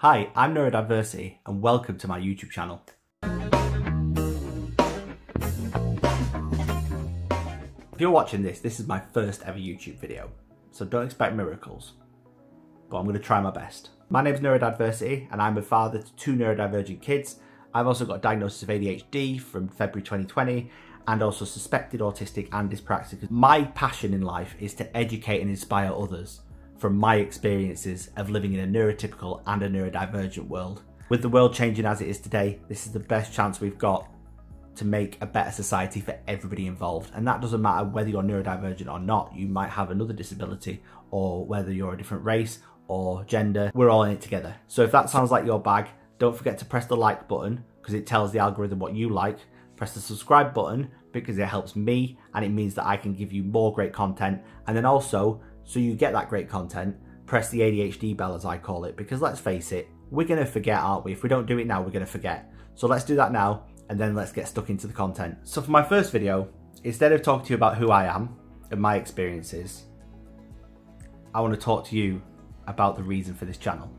Hi, I'm Neurodiversity and welcome to my YouTube channel. If you're watching this is my first ever YouTube video, so don't expect miracles, but I'm going to try my best. My name's Neurodiversity and I'm a father to two neurodivergent kids. I've also got a diagnosis of ADHD from February 2020 and also suspected autistic and dyspraxic. My passion in life is to educate and inspire others from my experiences of living in a neurotypical and a neurodivergent world. With the world changing as it is today, this is the best chance we've got to make a better society for everybody involved. And that doesn't matter whether you're neurodivergent or not. You might have another disability, or whether you're a different race or gender. We're all in it together. So if that sounds like your bag, don't forget to press the like button because it tells the algorithm what you like. Press the subscribe button because it helps me and it means that I can give you more great content. And then also, so you get that great content, press the ADHD bell as I call it, because let's face it, we're gonna forget, aren't we? If we don't do it now, we're gonna forget. So let's do that now, and then let's get stuck into the content. So for my first video, instead of talking to you about who I am and my experiences, I wanna talk to you about the reason for this channel.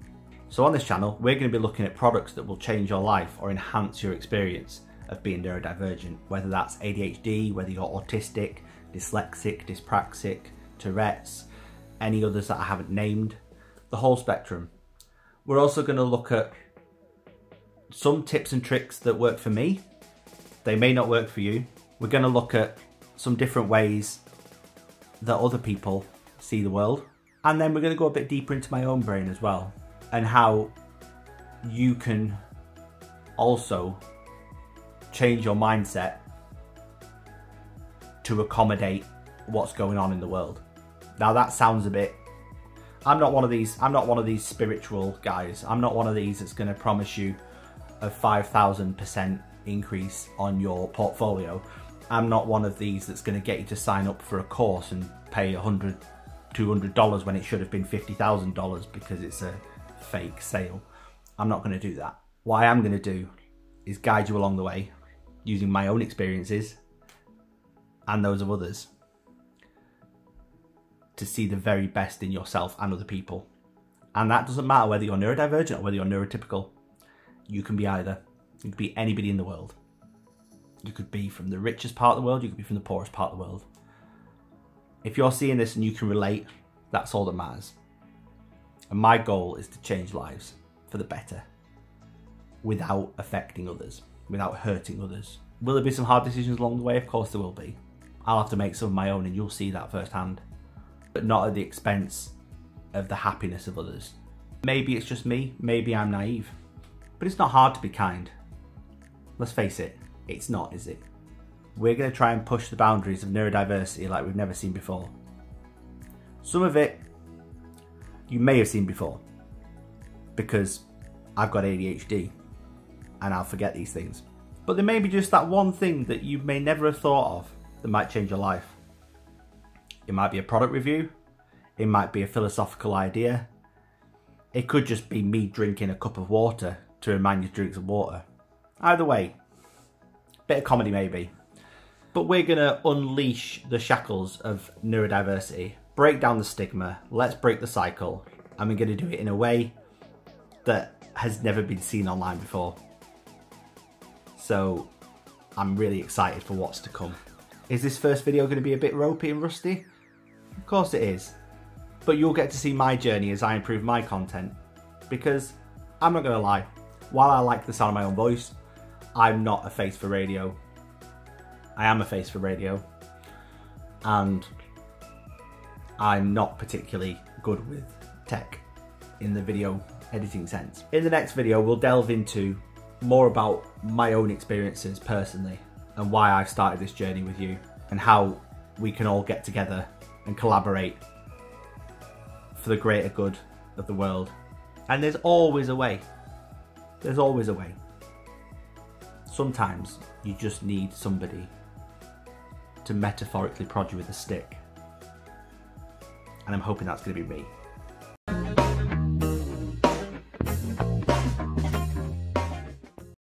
So on this channel, we're gonna be looking at products that will change your life or enhance your experience of being neurodivergent, whether that's ADHD, whether you're autistic, dyslexic, dyspraxic, Tourette's, any others that I haven't named, the whole spectrum. We're also going to look at some tips and tricks that work for me. They may not work for you. We're going to look at some different ways that other people see the world. And then we're going to go a bit deeper into my own brain as well and how you can also change your mindset to accommodate what's going on in the world. Now that sounds a bit, I'm not one of these spiritual guys. I'm not one of these that's going to promise you a 5,000% increase on your portfolio. I'm not one of these that's going to get you to sign up for a course and pay $100, $200 when it should have been $50,000 because it's a fake sale. I'm not going to do that. What I am going to do is guide you along the way using my own experiences and those of others, to see the very best in yourself and other people. And that doesn't matter whether you're neurodivergent or whether you're neurotypical. You can be either. You could be anybody in the world. You could be from the richest part of the world, you could be from the poorest part of the world. If you're seeing this and you can relate, that's all that matters. And my goal is to change lives for the better, without affecting others, without hurting others. Will there be some hard decisions along the way? Of course there will be. I'll have to make some of my own and you'll see that firsthand. But not at the expense of the happiness of others. Maybe it's just me, maybe I'm naive, but it's not hard to be kind. Let's face it, it's not, is it? We're going to try and push the boundaries of neurodiversity like we've never seen before. Some of it you may have seen before, because I've got ADHD and I'll forget these things. But there may be just that one thing that you may never have thought of that might change your life. It might be a product review, it might be a philosophical idea, it could just be me drinking a cup of water to remind you to drink some water. Either way, bit of comedy maybe. But we're going to unleash the shackles of neurodiversity, break down the stigma, let's break the cycle, and we're going to do it in a way that has never been seen online before. So I'm really excited for what's to come. Is this first video going to be a bit ropey and rusty? Of course it is, but you'll get to see my journey as I improve my content, because I'm not going to lie, while I like the sound of my own voice, I'm not a face for radio. I am a face for radio, and I'm not particularly good with tech in the video editing sense. In the next video, we'll delve into more about my own experiences personally and why I've started this journey with you and how we can all get together and collaborate for the greater good of the world. And there's always a way. There's always a way. Sometimes you just need somebody to metaphorically prod you with a stick. And I'm hoping that's going to be me.